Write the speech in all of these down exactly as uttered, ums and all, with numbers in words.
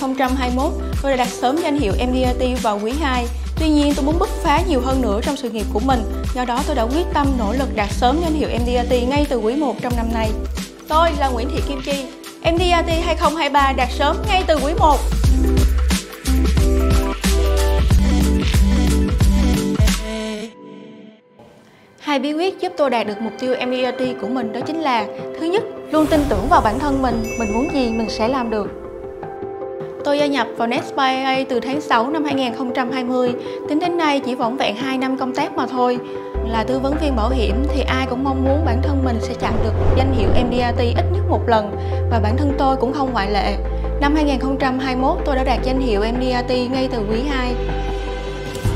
hai nghìn không trăm hai mươi mốt, tôi đã đặt sớm danh hiệu em đê rờ tê vào quý hai. Tuy nhiên, tôi muốn bứt phá nhiều hơn nữa trong sự nghiệp của mình, do đó tôi đã quyết tâm nỗ lực đạt sớm danh hiệu em đê rờ tê ngay từ quý một trong năm nay. Tôi là Nguyễn Thị Kim Chi, em đê rờ tê hai không hai ba đạt sớm ngay từ quý một. Hai bí quyết giúp tôi đạt được mục tiêu em đê rờ tê của mình đó chính là: thứ nhất, luôn tin tưởng vào bản thân mình, mình muốn gì mình sẽ làm được. Tôi gia nhập vào nest by a i a từ tháng sáu năm hai nghìn không trăm hai mươi, tính đến nay chỉ vỏn vẹn hai năm công tác mà thôi. Là tư vấn viên bảo hiểm thì ai cũng mong muốn bản thân mình sẽ chạm được danh hiệu em đê rờ tê ít nhất một lần, và bản thân tôi cũng không ngoại lệ. Năm hai nghìn không trăm hai mươi mốt tôi đã đạt danh hiệu em đê rờ tê ngay từ quý hai.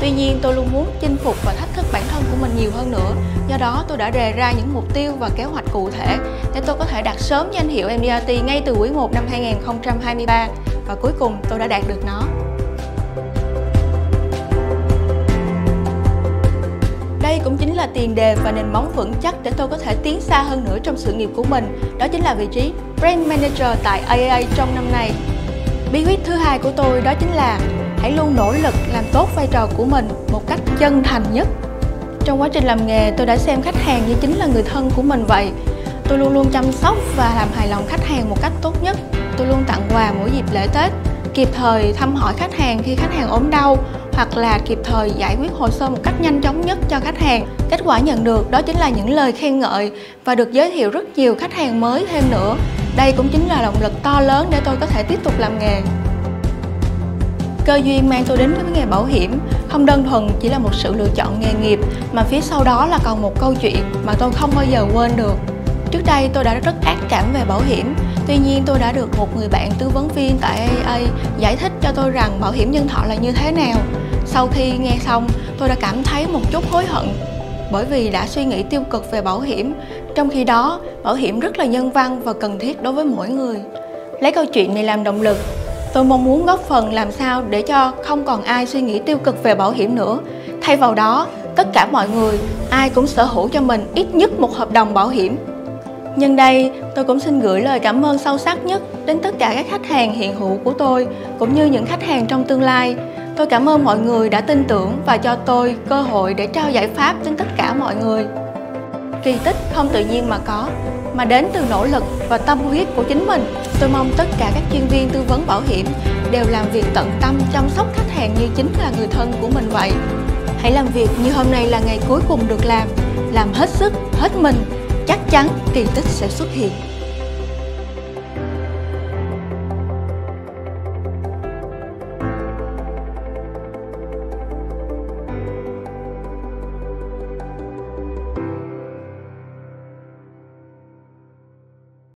Tuy nhiên, tôi luôn muốn chinh phục và thách thức bản thân của mình nhiều hơn nữa. Do đó, tôi đã đề ra những mục tiêu và kế hoạch cụ thể để tôi có thể đạt sớm danh hiệu em đê rờ tê ngay từ quý một năm hai nghìn không trăm hai mươi ba. Và cuối cùng, tôi đã đạt được nó. Đây cũng chính là tiền đề và nền móng vững chắc để tôi có thể tiến xa hơn nữa trong sự nghiệp của mình. Đó chính là vị trí Brand Manager tại a i a trong năm nay. Bí quyết thứ hai của tôi đó chính là: hãy luôn nỗ lực làm tốt vai trò của mình một cách chân thành nhất. Trong quá trình làm nghề, tôi đã xem khách hàng như chính là người thân của mình vậy. Tôi luôn luôn chăm sóc và làm hài lòng khách hàng một cách tốt nhất. Tôi luôn tặng quà mỗi dịp lễ Tết, kịp thời thăm hỏi khách hàng khi khách hàng ốm đau, hoặc là kịp thời giải quyết hồ sơ một cách nhanh chóng nhất cho khách hàng. Kết quả nhận được đó chính là những lời khen ngợi và được giới thiệu rất nhiều khách hàng mới thêm nữa. Đây cũng chính là động lực to lớn để tôi có thể tiếp tục làm nghề. Cơ duyên mang tôi đến với nghề bảo hiểm không đơn thuần chỉ là một sự lựa chọn nghề nghiệp, mà phía sau đó là còn một câu chuyện mà tôi không bao giờ quên được. Trước đây tôi đã rất ác cảm về bảo hiểm, tuy nhiên tôi đã được một người bạn tư vấn viên tại a i a giải thích cho tôi rằng bảo hiểm nhân thọ là như thế nào. Sau khi nghe xong, tôi đã cảm thấy một chút hối hận, bởi vì đã suy nghĩ tiêu cực về bảo hiểm, trong khi đó bảo hiểm rất là nhân văn và cần thiết đối với mỗi người. Lấy câu chuyện này làm động lực, tôi mong muốn góp phần làm sao để cho không còn ai suy nghĩ tiêu cực về bảo hiểm nữa. Thay vào đó, tất cả mọi người, ai cũng sở hữu cho mình ít nhất một hợp đồng bảo hiểm. Nhân đây, tôi cũng xin gửi lời cảm ơn sâu sắc nhất đến tất cả các khách hàng hiện hữu của tôi, cũng như những khách hàng trong tương lai. Tôi cảm ơn mọi người đã tin tưởng và cho tôi cơ hội để trao giải pháp đến tất cả mọi người. Kỳ tích không tự nhiên mà có, mà đến từ nỗ lực và tâm huyết của chính mình. Tôi mong tất cả các chuyên viên tư vấn bảo hiểm đều làm việc tận tâm, chăm sóc khách hàng như chính là người thân của mình vậy. Hãy làm việc như hôm nay là ngày cuối cùng được làm, làm hết sức, hết mình, chắc chắn kỳ tích sẽ xuất hiện.